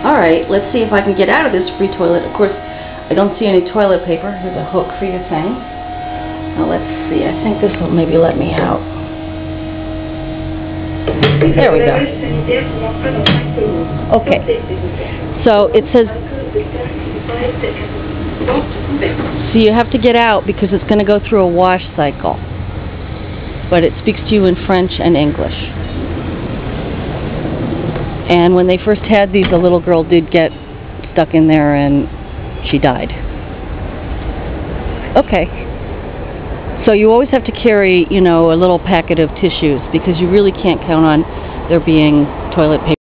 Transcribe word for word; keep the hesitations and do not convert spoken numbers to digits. Alright, let's see if I can get out of this free toilet. Of course, I don't see any toilet paper. Here's a hook for your thing. Now let's see, I think this will maybe let me out. There we go. Okay. So it says, so you have to get out because it's going to go through a wash cycle. But it speaks to you in French and English. And when they first had these, a little girl did get stuck in there and she died. Okay. So you always have to carry, you know, a little packet of tissues because you really can't count on there being toilet paper.